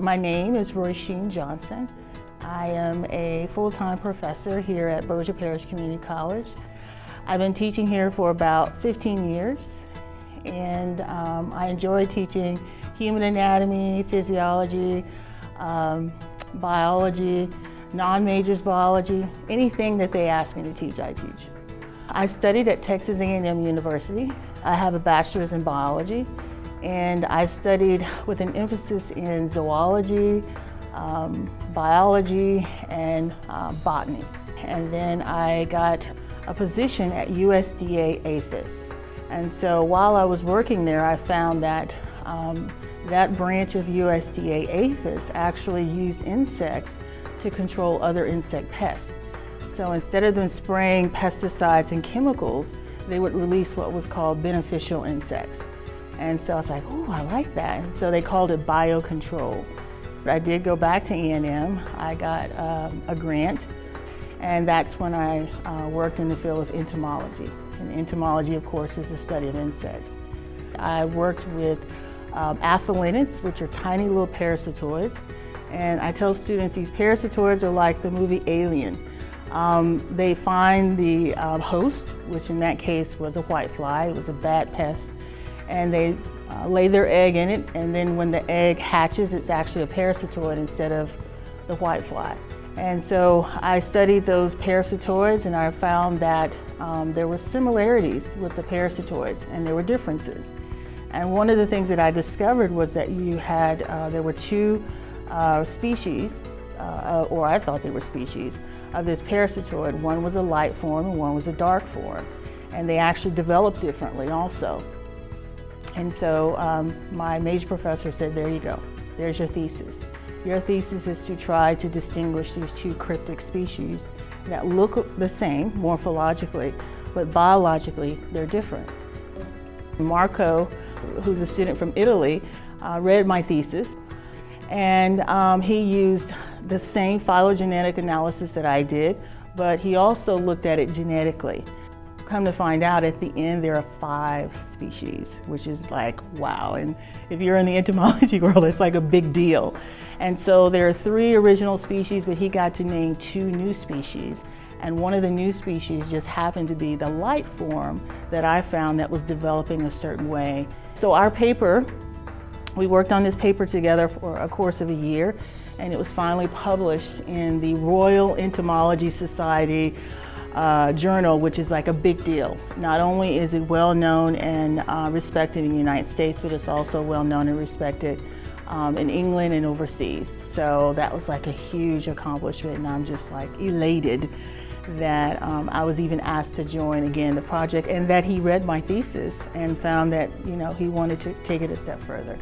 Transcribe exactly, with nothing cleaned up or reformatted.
My name is Roishene Johnson. I am a full-time professor here at Bossier Parish Community College. I've been teaching here for about fifteen years, and um, I enjoy teaching human anatomy, physiology, um, biology, non-majors biology, anything that they ask me to teach, I teach. I studied at Texas A and M University. I have a bachelor's in biology, and I studied with an emphasis in zoology, um, biology, and uh, botany. And then I got a position at U S D A APHIS. And so while I was working there, I found that um, that branch of U S D A APHIS actually used insects to control other insect pests. So instead of them spraying pesticides and chemicals, they would release what was called beneficial insects. And so I was like, oh, I like that. And so they called it biocontrol. But I did go back to A and M. I got um, a grant, and that's when I uh, worked in the field of entomology. And entomology, of course, is the study of insects. I worked with um, aphelinids, which are tiny little parasitoids. And I tell students these parasitoids are like the movie Alien. Um, they find the uh, host, which in that case was a whitefly. It was a bad pest. And they uh, lay their egg in it, and then when the egg hatches, it's actually a parasitoid instead of the whitefly. And so I studied those parasitoids, and I found that um, there were similarities with the parasitoids, and there were differences. And one of the things that I discovered was that you had, uh, there were two uh, species, uh, or I thought they were species, of this parasitoid. One was a light form, and one was a dark form. And they actually developed differently also. And so um, my major professor said, there you go, there's your thesis. Your thesis is to try to distinguish these two cryptic species that look the same morphologically, but biologically they're different. Marco, who's a student from Italy, uh, read my thesis, and um, he used the same phylogenetic analysis that I did, but he also looked at it genetically. Come to find out, at the end there are five species, which is like, wow. And if you're in the entomology world, it's like a big deal. And so there are three original species, but he got to name two new species. And one of the new species just happened to be the light form that I found that was developing a certain way. So our paper, we worked on this paper together for a course of a year, and it was finally published in the Royal Entomology Society Uh, journal, which is like a big deal. Not only is it well known and uh, respected in the United States, but it's also well known and respected um, in England and overseas. So that was like a huge accomplishment, and I'm just like elated that um, I was even asked to join again the project, and that he read my thesis and found that, you know, he wanted to take it a step further.